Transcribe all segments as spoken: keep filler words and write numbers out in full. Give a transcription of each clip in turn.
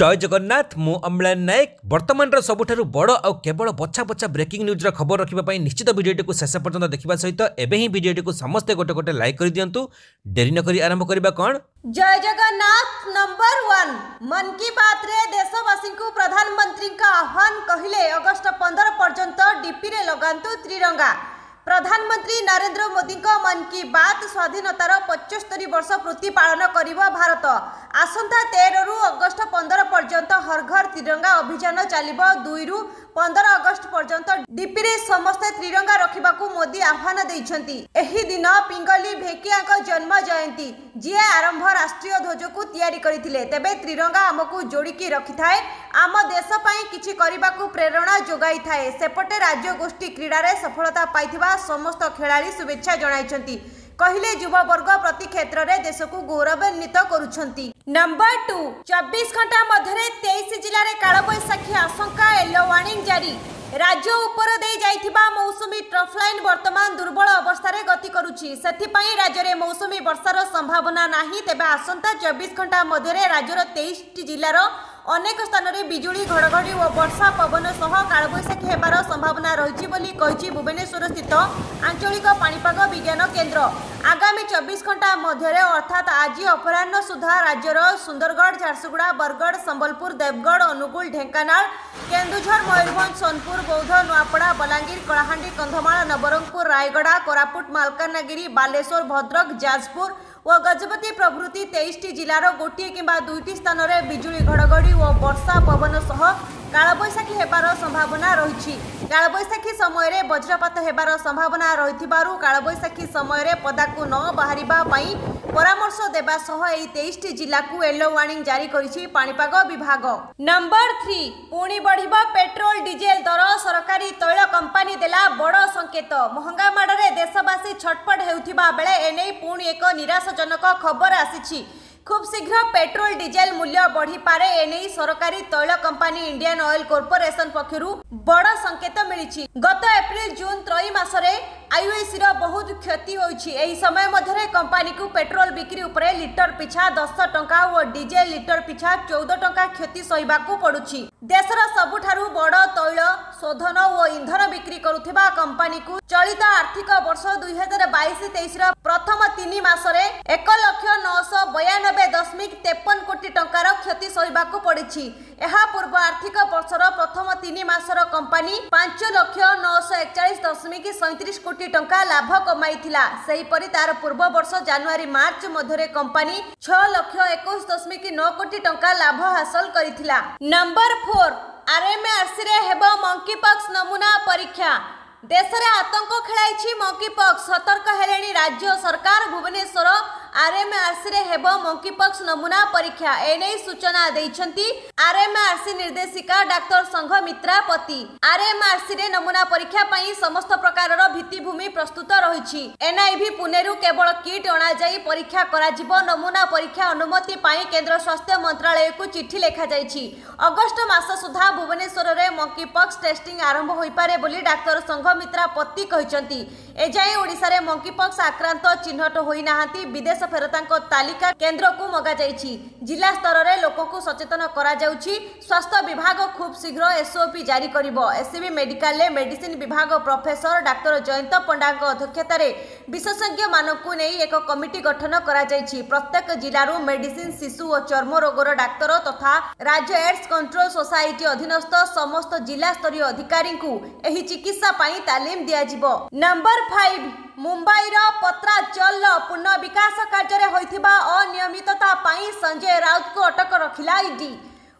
जय जगन्नाथ मु अम्लान नायक वर्तमान रो सबुठारु बड़ आ केवल बछा बछा ब्रेकिंग न्यूज रो खबर रखिबा पई निश्चित भिडियोटी को शेष पर्यंत देखिबा सहित एबे ही भिडियोटी को समस्त गोटे गोटे लाइक करि दियंतु। देरी न करी आरंभ करबा कोन जय जगन्नाथ नंबर वन मन की बात रे देशवासी को प्रधानमंत्री का आह्वान कहिले अगस्त पंद्रह पर्यंत डीपी रे लगांतु त्रिरंगा। प्रधानमंत्री नरेंद्र मोदी को मन की बात स्वाधीनतार पचहत्तर वर्ष पूर्ति पालन करिबा भारत। आसंता तेरह रु अगस्त पंद्रह पर्यंत हर घर तिरंगा अभियान चलिबा। दुई रु पंद्रह अगस्त पर्यंत डीपी रे समस्त तिरंगा रखिबा को मोदी आह्वान दैछंती। एही दिन पिंगली भेकिया को जन्म जयंती जिए आरंभ राष्ट्रीय ध्वज को तयारी करथिले। तबे तिरंगा हमकु जोड़िकी रखिथाए आम देश पई किछि करिबा को प्रेरणा जोगाई थाए। सेपटे राज्य गोष्ठी क्रीडा रे सफलता पाइथिबा समस्त खेलाड़ी शुभेच्छा जणाइछंती। कहले युवावर्ग प्रति क्षेत्र रे देश को गौरवान्वित करूछंती। नंबर टू चौबीस घंटा मधरे तेईस जिला रे कालबैशाखी आशंका येलो वार्निंग जारी। राज्य उपर दे जाइथिबा मौसमी ट्रफलाइन वर्तमान दुर्बल अवस्था रे गति करूछि। सेथिपई राज्य रे मौसमी वर्षा रो संभावना नाही। तेबे आसंता चौबीस घंटा मधरे राज्य रो तेईस टी जिला रो अनेक स्थान रे बिजुली घड़घड़ी और वर्षा पवन सह कालबैशाखी हेबार संभावना रही बोली कही भुवनेश्वर स्थित आंचलिक पाणीपाग विज्ञान केन्द्र। आगामी चौबीस घंटा मध्य अर्थात आज अपराह सुधा राज्यर सुंदरगढ़, झारसुगुड़ा, बरगढ़, सम्बलपुर, देवगढ़, अनुगुल, ढेंकानाल, केन्दुझर, मयूरभंज, सोनपुर, बौद्ध, नवापड़ा, बलांगीर, कालाहांडी, कंधमाल, नवरंगपुर, रायगढ़, कोरापुट, मलकानगिरी, बालेश्वर, भद्रक, जाजपुर व गजपति प्रभृति तेईस टी जिलार गोटे कि दुईटी स्थान में बिजुली घड़घड़ी और वर्षा पवन सह कालबैशाखी हेबार संभावना रही। कालबैशाखी समय रे वज्रपात हेबार संभावना रही। कालबैशाखी समय रे पदा को न बाहर परामर्श देवा सह एही तेईस टी जिला को येलो वार्निंग जारी करिछि पाणीपाग विभाग। नंबर थ्री पुणी बढ़िबा पेट्रोल डीजेल दर। सरकारी तैल कंपनी देला बड़ संकेत। महंगा माड़रे देशवासी छटपट हेउथिबा बेले एने पुणी एक निराशजनक खबर आसीछि। खूब शीघ्र पेट्रोल डीजेल मूल्य बढ़ी पारे एने सरकारी तैल कंपनी इंडियन ऑयल कॉर्पोरेशन पक्षरु बड़ संकेत मिली। गत एप्रिल जून त्रैमास रे आईओसी रो बहुत क्षति होइछि। एही समय मधरे कंपनी को पेट्रोल बिक्री उपरे लिटर पिछा दस टंका और डीजेल लिटर पिछा चौदह टंका क्षति सहिबाकू पड़ुछि। देशर सबुठारु बड़ तैल शोधन और इंधन बिक्री करुथिबा कंपनी को चलित आर्थिक वर्ष दुई हजार बैश तेईस प्रथम तीन मास रे एक लक्ष नौश बयान दशमिक तेपन कोटी टंकार क्षति सहिबाकू पड़ी। एहा पूर्व आर्थिक वर्षर प्रथम तीन मासर कंपनी पांच लक्ष नौश एकचाश दशमिक सैंतीस कोटी टंका लाभ कमाईथिला। सेहीपरि तार पूर्व वर्ष जनवरी मार्च मध्य कंपनी छह लक्ष इक्कीस दशमिक नौ कोटी टंका लाभ हासिल करिथिला। नंबर फोर आरएमआरसी रे हेबो मंकीपॉक्स नमूना परीक्षा। देश रे आतंक खेलाई मंकीपॉक्स सतर्क हेलेनी राज्य सरकार। भुवनेश्वर आरएमआरसी रे हेबो मंकीपॉक्स नमूना परीक्षा एने सूचना देइछंती आरएमआरसी निर्देशिका डाक्टर संघमित्रा पति। आरएमआरसी रे नमूना परीक्षा पई समस्त प्रकारर भित्तिभूमि प्रस्तुत रहिछि। एनआईवी पुणेरू केवल किट अणा जाई परीक्षा कराजिबो। नमूना परीक्षा अनुमति पई केंद्र स्वास्थ्य मंत्रालय को चिट्ठी लेखा जाइछि। अगस्त मास सुधा भुवनेश्वर रे मंकीपॉक्स टेस्टिंग आरंभ होई पारे बोली डाक्टर संघमित्रा पति कहिसंती। एजाई ओडिसा रे मंकीपॉक्स आक्रांत चिन्हट होई नाहंती। विदेश फेरतांको तालिका केंद्र को मगा जाइछि। जिला स्तर रे लोक को सचेतन करा जाउछि। स्वास्थ्य विभाग खूब शीघ्र एसओपी जारी करिबो। एससीबी मेडिकल ले मेडिसिन विभाग प्रोफेसर डाक्टर जयंत पंडाको अध्यक्षता रे विशेषज्ञ मानकु नेई एक कमिटी गठन करा जाइछि। प्रत्येक जिल्ला रु मेडिसिन शिशु और चर्म रोगर डाक्टर तथा राज्य एड्स कंट्रोल सोसाइटी अधीनस्थ समस्त जिला स्तरीय अधिकारी को एही चिकित्सा पई तालीम दिया जिवो। नंबर पाँच मुंबईर पत्राचल पुनः विकास कार्य होता अनियमितता संजय राउत को अटक रखिला आईडी।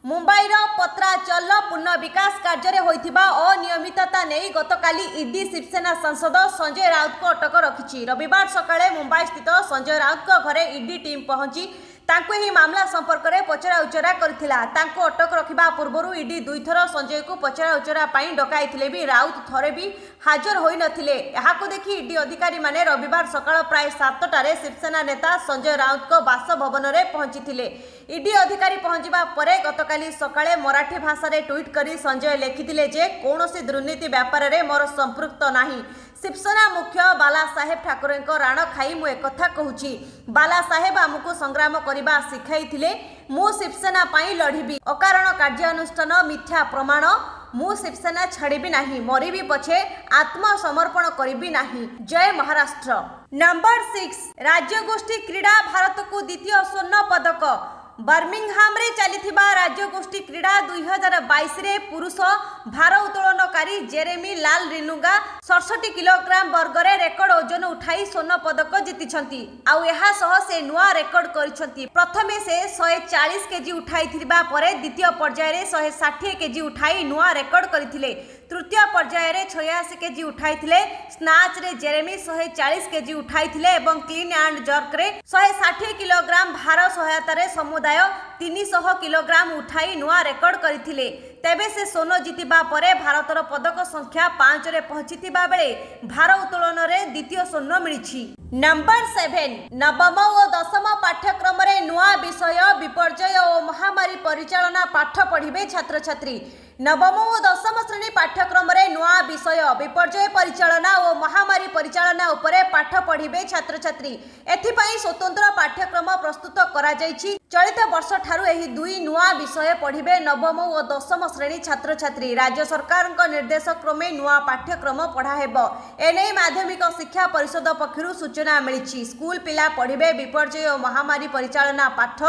मुंबईर पत्राचल पुनः विकास कार्य होता अनियमितता नहीं गतकाली ईडी शिवसेना सांसद संजय राउत को अटक रखी। रविवार सकाळे मुंबई स्थित संजय राउत को घरे ईडी टीम पहुंची तांको ही मामला संपर्क में पचरा उचरा करथिला। तांको अटक रखा पूर्व ईडी दुई थर संजय को पचरा उचरा डकाई भी राउत थरे भी हाजर होई नथिले। यहाको देखि ईडी अधिकारी माने रविवार सकाळ प्राय सातटारे शिवसेना नेता संजय राउत को बासभवन में पहुंची। ईडी अधिकारी पहुंचवा परे गतकाली सकाळे मराठी भाषारे ट्वीट करी संजय लेखिथिले जे कोनोसी दुर्नीति व्यापार रे मोर संपृक्त नाही। शिवसेना मुख्य बाला साहेब ठाकरे राण खाई मु एक कथा कहूची। बाला साहेब आमको संग्राम करने शिखाई मु शिवसेना लड़ी अकारण कार्यानुष्ठान मिथ्या प्रमाण मु शिवसेना छाड़ी नहीं मरबी पछे आत्मसमर्पण करी नहीं। जय महाराष्ट्र। नंबर सिक्स राज्यगोष्ठी क्रीड़ा भारत को द्वितीय स्वर्ण पदक। बर्मिंगहाम रे चलिथिबा राज्यगोष्ठी क्रीड़ा दुई हजार बाईस पुरुष भार उत्तोलनकारी जेरेमी लाल रिनुगा सड़सठ किलोग्राम वर्गर रेकर्ड ओजन उठाई स्वर्ण पदक जीति से नुआ रेकर्ड कर प्रथमे से शहे चालीस केजी उठाई द्वितीय पर्यायर शहे षाठी केजी उठाई नुआ रेकर्ड करथिले। तृतीय पर्यायर छियासी केजी उठाई स्नाच रे जेरेमी शहे चालीस केजी उठाई क्लीन एंड जर्क रे शहे षाठी किलोग्राम भार सहायतार समुदाय तीन सौ किलोग्राम उठाई नुआ रेकर्ड करथिले। तेबे से सोनो जीतिबा परे भारतर पदक संख्या पांच रे पहुंचीथिबा बेले भार उत्तोलन रे द्वितीय सोनो मिलिछि। नंबर सेवेन नवम और दशम पाठ्यक्रम रे नुआ विषय विपर्जय और महामारी परिचालना पाठ पढ़िबे छात्र छात्री। नवम और दशम श्रेणी पाठ्यक्रम रे नुआ विषय विपर्जय परिचालना और महामारी परिचालना उपरे पाठ पढ़िबे छात्र छात्री। एथिपाई स्वतंत्र पाठ्यक्रम प्रस्तुत करा जायछि। चलित वर्ष ठारू एही दुई नुआ विषय पढ़िबे नवम और दशम श्रेणी छात्र छात्री। राज्य सरकार को निर्देश क्रमे नुआ पाठ्यक्रम पढ़ा हेबो एने माध्यमिक शिक्षा परिषद पक्षरु सूचना मिली। स्कूल पिला पढ़िबे विपर्जय और महामारी परिचालना पाठ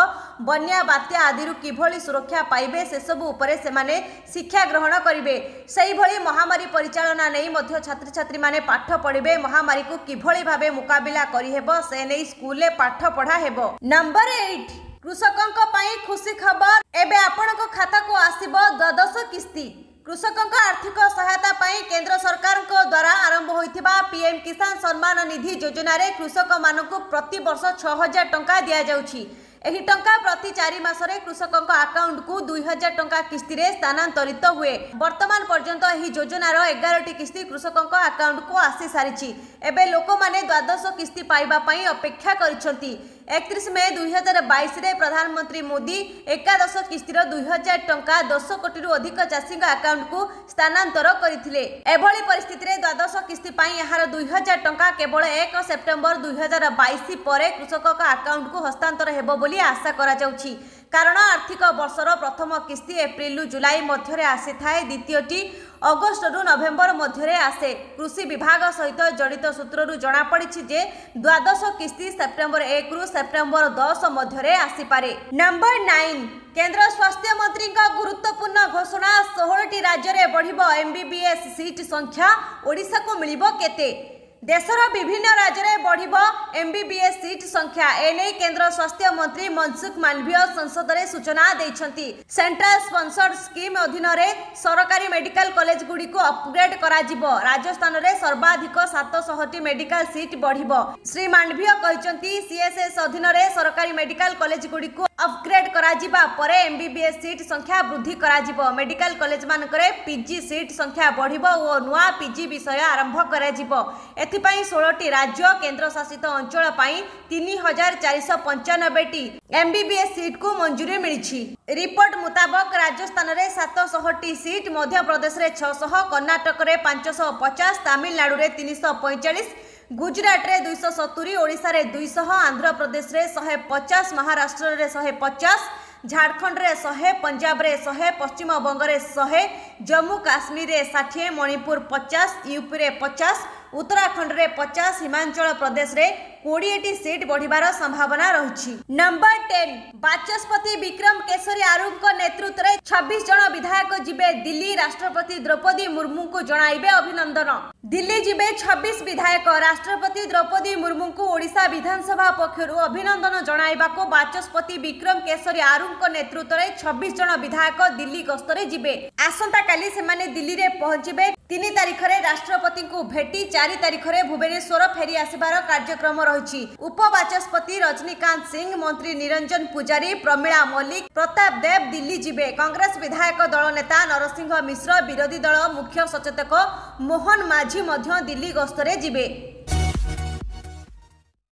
बन्या बात्या आदि किभली सुरक्षा पाइबे से सब उपरे से माने शिक्षा ग्रहण करिबे। सही भली महामारी परिचालना नै मध्य छात्र छात्री माने पाठ पढ़िबे महामारी को किभली भाबे मुकाबला करि हेबो से नै स्कूल ले पाठ पढ़ा हेबो। नंबर आठ कृषकों पाई खुशी खबर एबे आपणक खाता को आसीबो द्वादश किस्ती। कृषकों आर्थिक सहायता पाई केंद्र सरकार को द्वारा आरंभ होइथिबा पीएम किसान सम्मान निधि योजना रे कृषक मानकु प्रति वर्ष छह हजार टंका दिया जाउछि। एही टंका प्रति चारि मासरे कृषकों अकाउंट को दुई हजार टंका किस्ती रे स्थानांतरित हुए। वर्तमान पर्यंत एही योजनार एगार टी किस्ती कृषकों अकाउंट को आसी सारिछि। एबे लोकमाने द्वादश किस्ती पाइबा पाई अपेक्षा करिसथि। एकतीस मई दुई हजार बाईस प्रधानमंत्री मोदी एकादश किस्तिर दुई हजार टंका दस कोटी अधिक चाषी अकाउंट को स्थानांतर करथिले। एभली परिस्थिति रे द्वादश किस्ती पाई यार दुई हजार टंका केवल एक सेप्टेम्बर दुई हजार बाईस पर कृषक अकाउंट को हस्तांतर हेबो बोली आशा करा जाउछि। कारण आर्थिक वर्षर प्रथम किस्ती एप्रिल जुलाई मध्य आसी थाए द्वितीयटी अगस्ट रु नवेम्बर मध्य आसे। कृषि विभाग सहित जड़ित सूत्र जना पड़ी जे द्वादश किस्ती सेप्टेम्बर एक रु सेप्टेम्बर दस मध्य आसीपे। नंबर नाइन केंद्र स्वास्थ्य मंत्री गुरुत्वपूर्ण घोषणा सोलह टी राज्य में बढ़िबो एमबीबीएस सीट संख्या ओडिशा को मिलिबो केते। देशर विभिन्न राज्य में बढ़िबो एमबीबीएस सीट संख्या एने केंद्र स्वास्थ्य मंत्री मनसुख मांडविया संसद में सूचना देइछंती। सेंट्रल स्पॉन्सर्ड स्कीम अधीन सरकारी मेडिकल कॉलेज गुडी को अपग्रेड करा जिवो। राजस्थान में सर्वाधिक सात सौ टी मेडिकल सीट बढ़िबो। श्री मांडविया कहिसंती सीएसएस अधीन सरकारी मेडिकल कॉलेज गुडी को अपग्रेड करा जिबा परे एमबीबीएस सीट संख्या वृद्धि करा जिवो। मेडिकल कॉलेज मानकरे पीजी सीट संख्या बढ़िबो और नुआ पीजी विषय आरंभ करा जिवो। सोलह राज्य केन्द्रशासित अंचल तीन हजार चार सौ पंचानबे टी एमबीबीएस सीट को मंजूरी मिली। रिपोर्ट मुताबक राजस्थान में सात सौ टी सीट, मध्य प्रदेश में छह सौ, कर्णाटक में पाँच सौ पचास, तमिलनाडु में तीन सौ पैंतालीस, गुजरात में दो सौ सत्तर, ओडिशा में दो सौ, आंध्र प्रदेश में एक सौ पचास, महाराष्ट्र में एक सौ पचास, झारखंड में सौ, पंजाब में सौ, पश्चिम बंग में सौ, जम्मू काश्मीर में साठ, मणिपुर पचास, यूपी में पचास, उत्तराखंड में पचास, हिमाचल प्रदेश में कोड़े टी सीट बढ़िबार संभावना रही। नंबर टेन बाचस्पति विक्रम केसरी आरुंग नेतृत्व में छब्बीस जन विधायक जीवे दिल्ली। राष्ट्रपति द्रौपदी मुर्मू को जणाइबे अभिनंदन। दिल्ली जीवे छब्बीस विधायक। राष्ट्रपति द्रौपदी मुर्मू को ओडिशा विधानसभा पक्षरु अभिनंदन जणाइबाको बाचस्पति विक्रम केसरी आरुंग नेतृत्व में छब्बीस जन विधायक दिल्ली गस्तरे जीवे। आसंता काली सेमाने दिल्ली रे पहुंचबे। तीन तारीख रे राष्ट्रपति को भेटी चार तारीख रे भुवनेश्वर फेरी आसिबार कार्यक्रम रही। उपबाचस्पति रजनीकांत सिंह, मंत्री निरंजन पूजारी, प्रमिला मल्लिक, प्रताप देव दिल्ली जीवे। कांग्रेस विधायक दल नेता नरसिंह मिश्र, विरोधी दल मुख्य सचेतक मोहन माझी दिल्ली गस्तरे जीवे।